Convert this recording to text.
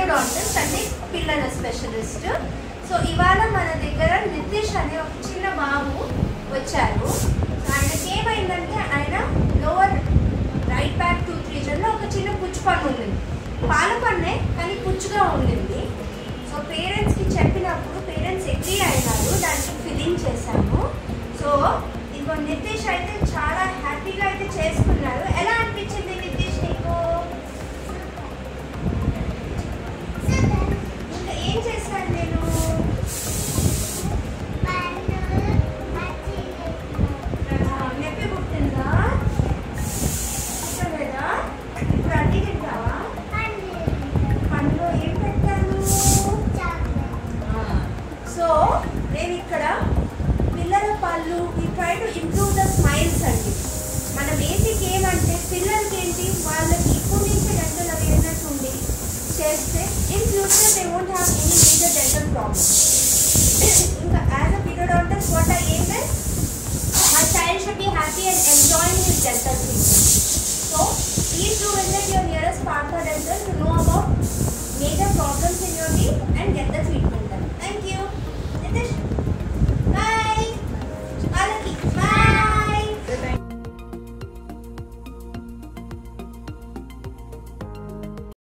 endodontist and పిల్లల specialist. So ఇవాళ మన దగ్గర నితీష్ అనే ఒక చిన్న బాబు వచ్చారు. ఆయనకి ఏమైందంటే ఆయన లోవర్ రైట్ బ్యాక్ 2-3 జన్లో ఒక చిన్న పుచ్చుపన్ను ఉండింది. పాలపన్నే కానీ పుచ్చుగా ఉండింది. సో పేరెంట్స్కి చెప్పినప్పుడు పేరెంట్స్ అగ్రీ అయినారు, దానికి ఫిల్లింగ్ చేశాము. సో ఇంకో నితీష్ అయితే చాలా హ్యాపీగా అయితే చేసుకున్నారు. ఎలా అనిపించింది నితీష్ నీకు? Partner dental to know about major problems in your teeth and get the treatment.